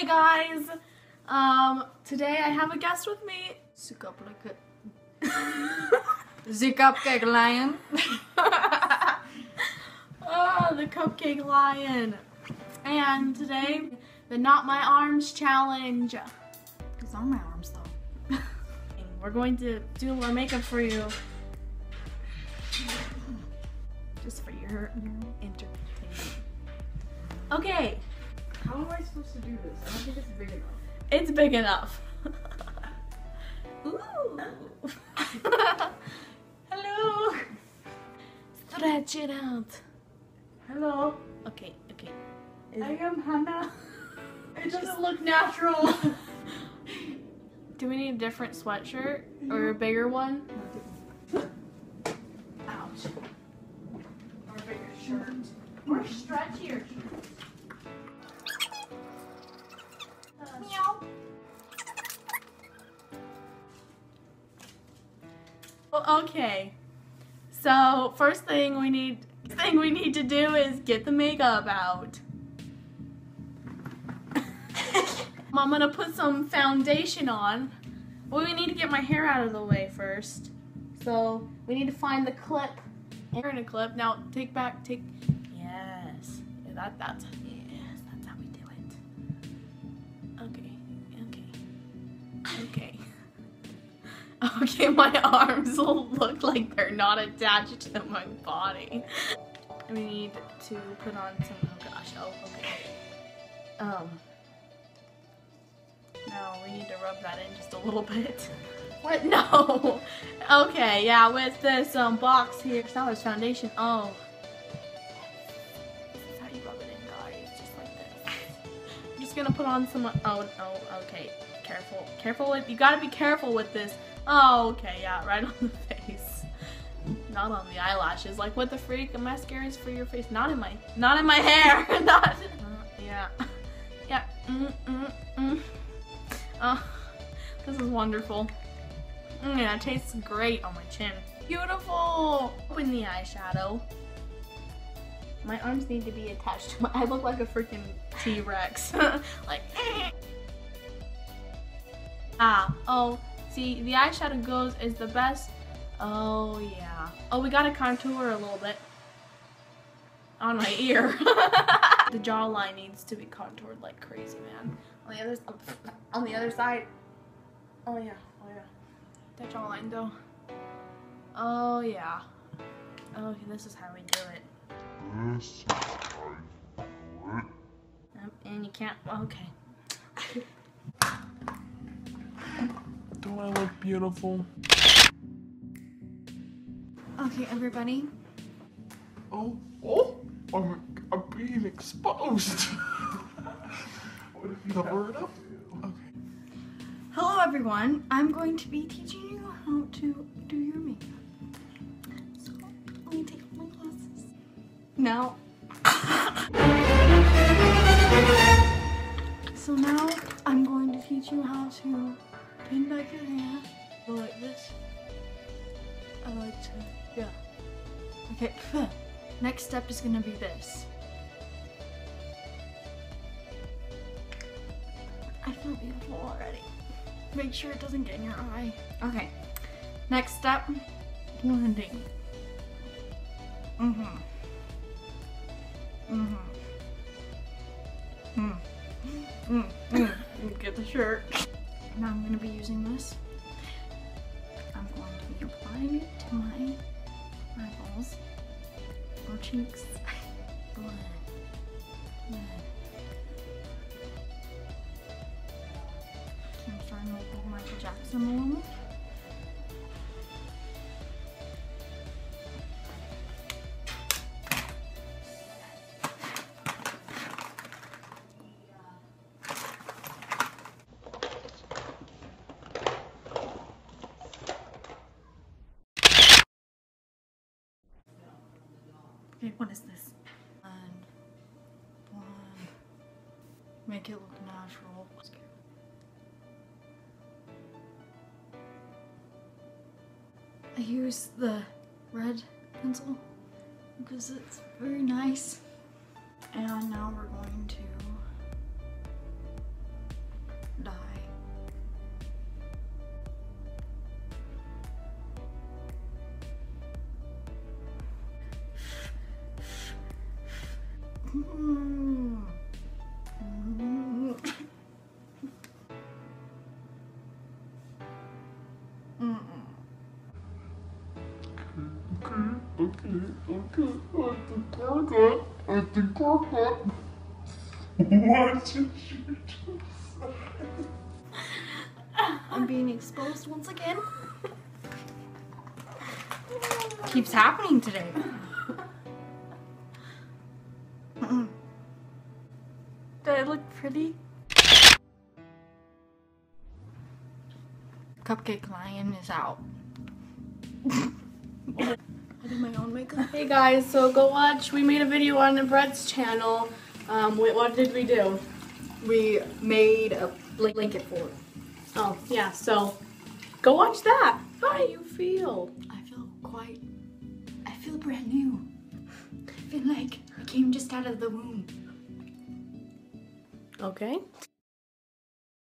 Hey guys! Today I have a guest with me. The Kupcake Lion. Oh, the Kupcake Lion. And today, the Not My Arms challenge. It's on my arms though. We're going to do a little makeup for you. Just for your entertainment. Okay. How am I supposed to do this? I don't think it's big enough. It's big enough. Ooh. Hello. Stretch it out. Hello. Okay, okay. I am Hannah. It doesn't look natural. Do we need a different sweatshirt or a bigger one? Ouch. Or a bigger shirt. Or stretchier shirt. Okay, so first thing we need to do is get the makeup out. I'm gonna put some foundation on. Well, we need to get my hair out of the way first. So we need to find the clip. We're in a clip now. Take. Yes. Yeah, that's. Yes, that's how we do it. Okay. Okay, my arms will look like they're not attached to my body. We need to put on some, okay. No, we need to rub that in just a little bit. What? No! Okay, yeah, with this box here. That was foundation. Oh. This is how you rub it in, guys. Just like this. I'm just gonna put on some, okay. Careful. You gotta be careful with this. Oh, okay, yeah, right on the face, not on the eyelashes. Like, what the freak? A mascara is for your face, not in my hair. Yeah. Oh, this is wonderful. Yeah, it tastes great on my chin. Beautiful. Open the eyeshadow. My arms need to be attached. I look like a freaking T-Rex. Like. Ah. Oh. See, the eyeshadow goes is the best. Oh, yeah. Oh, we gotta contour a little bit on my ear. The jawline needs to be contoured like crazy, man. On the other side. Oh yeah. That jawline though. Oh yeah. Oh, this is how we do it. And you can't. Okay. Do I look beautiful? Okay, everybody. Oh, I'm being exposed. Cover it up. Okay. Hello, everyone. I'm going to be teaching you how to do your makeup. So let me take off my glasses now. So now I'm going to teach you how to. Pin back your hair. Go like this. I like to, yeah. Okay, next step is gonna be this. I feel beautiful already. Make sure it doesn't get in your eye. Okay, next step, blending. Get the shirt. Now I'm going to be using this. I'm going to be applying it to my eyeballs or cheeks. Blend. So I'm starting with the Michael Jackson a little. Okay, what is this? And one. Make it look natural. I use the red pencil because it's very nice. And now we're going to Okay. What did you just say? I'm being exposed once again. Keeps happening today. Did I look pretty? Kupcake Lion is out. I do my own makeup. Hey guys, so go watch. We made a video on Brett's channel. Wait, what did we do? We made a blanket for it. Oh, yeah, so go watch that. How do you feel? I feel brand new. I feel like I came just out of the womb. Okay.